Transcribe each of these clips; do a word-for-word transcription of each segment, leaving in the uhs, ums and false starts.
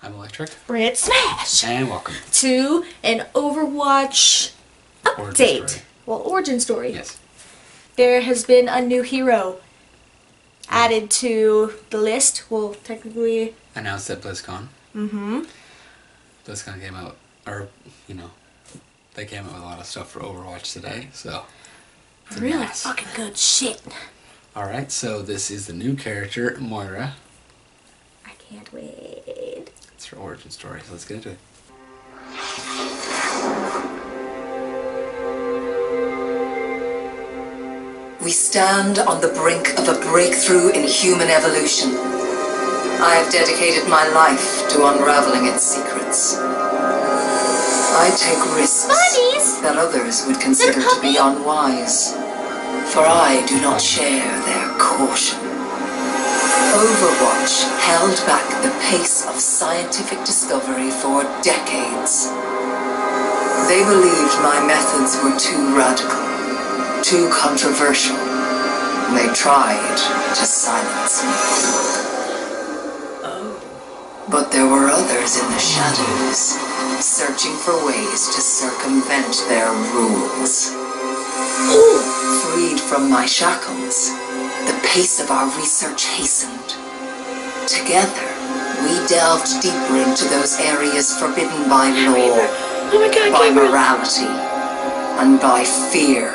I'm Electric. Brit Smash! And welcome to an Overwatch update. Origin story. Well, origin story. Yes. There has been a new hero added to the list. Well, technically... announced at BlizzCon. Mm-hmm. BlizzCon came out, or, you know, they came out with a lot of stuff for Overwatch today, so... really nice. Fucking good shit. Alright, so this is the new character, Moira. I can't wait. It's her origin story, so let's get into it. We stand on the brink of a breakthrough in human evolution. I have dedicated my life to unraveling its secrets. I take risks Bodies. that others would consider to be unwise, for I do not share their caution. Overwatch held back the pace of scientific discovery for decades. They believed my methods were too radical, too controversial, and they tried to silence me. Oh. But there were others in the shadows, searching for ways to circumvent their rules. Ooh. Freed from my shackles, the pace of our research hastened. Together, we delved deeper into those areas forbidden by law, oh my God, by morality, and by fear.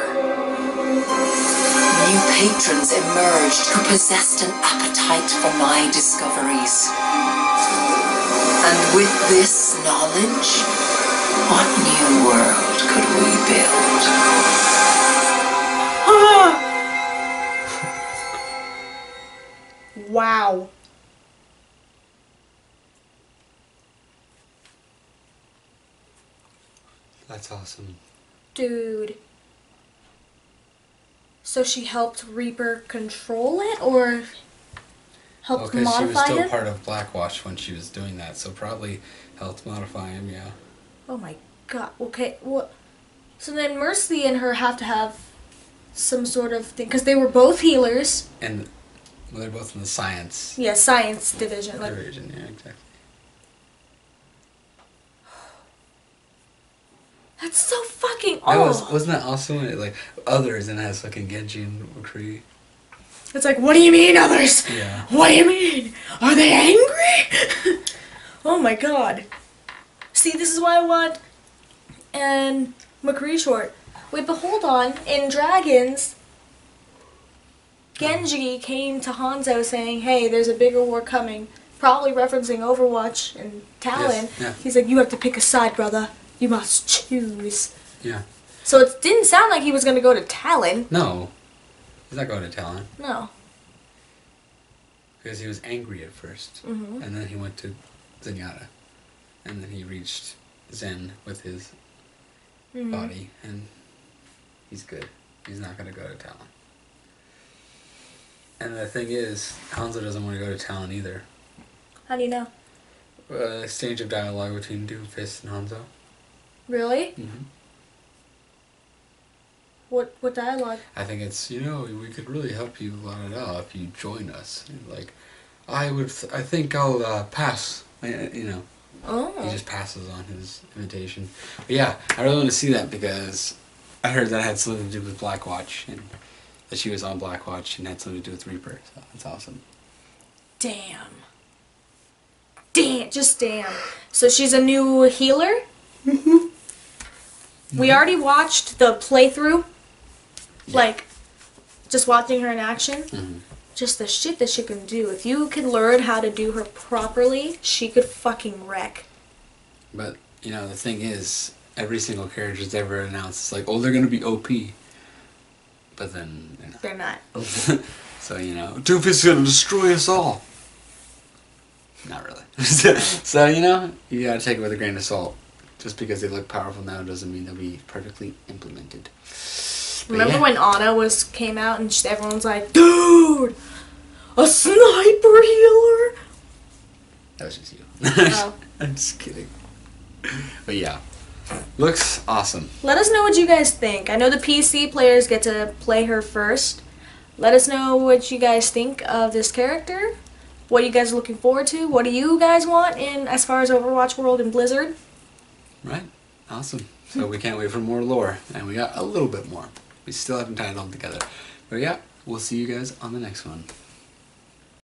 New patrons emerged who possessed an appetite for my discoveries. And with this knowledge, what new world could we build? Wow. That's awesome. Dude. So she helped Reaper control it, or... helped okay, modify it? Because she was still it? part of Blackwatch when she was doing that, so probably helped modify him, yeah. Oh my God, okay, well, so then Mercy and her have to have some sort of thing, because they were both healers. And well, they're both in the science. Yeah, science division. Like, division, yeah, exactly. That's so fucking awesome. Was, wasn't that awesome when it, like, others, and it has fucking Genji and McCree. It's like, what do you mean, others? Yeah. What do you mean? Are they angry? Oh my God. See, this is why I want an McCree short. Wait, but hold on. In Dragons, Genji came to Hanzo saying, hey, there's a bigger war coming. Probably referencing Overwatch and Talon. Yes. Yeah. He's like, you have to pick a side, brother. You must choose. Yeah. So it didn't sound like he was going to go to Talon. No. He's not going to Talon. No. Because he was angry at first. Mm-hmm. And then he went to Zenyatta. And then he reached Zen with his mm-hmm. body. And he's good. He's not going to go to Talon. And the thing is, Hanzo doesn't want to go to Talon either. How do you know? Uh, stage of dialogue between Doomfist and Hanzo. Really? Mm-hmm. What what dialogue? I think it's, you know, we could really help you blah, blah, blah, if you join us. Like, I would, th I think I'll uh, pass, you know. Oh. He just passes on his invitation. But yeah, I really want to see that because I heard that had something to do with Blackwatch, and that she was on Blackwatch and had something to do with Reaper. So that's awesome. Damn. Damn, just damn. So she's a new healer? Mm-hmm. We already watched the playthrough. Yeah. Like, just watching her in action, mm-hmm. just the shit that she can do. If you can learn how to do her properly, she could fucking wreck. But, you know, the thing is, every single character that's ever announced is like, oh, they're going to be O P. But then they're not. They're not. So, you know, Doofus is going to destroy us all. Not really. So, you know, you got to take it with a grain of salt. Just because they look powerful now doesn't mean they'll be perfectly implemented. But remember yeah. when Anna was came out and she, everyone was like, dude, a sniper healer? That was just you. Oh. I'm just kidding. But yeah, looks awesome. Let us know what you guys think. I know the P C players get to play her first. Let us know what you guys think of this character. what you guys are looking forward to, what do you guys want in as far as Overwatch World and Blizzard. Right. Awesome. So we can't wait for more lore, and we got a little bit more. We still haven't tied it all together. But yeah, we'll see you guys on the next one.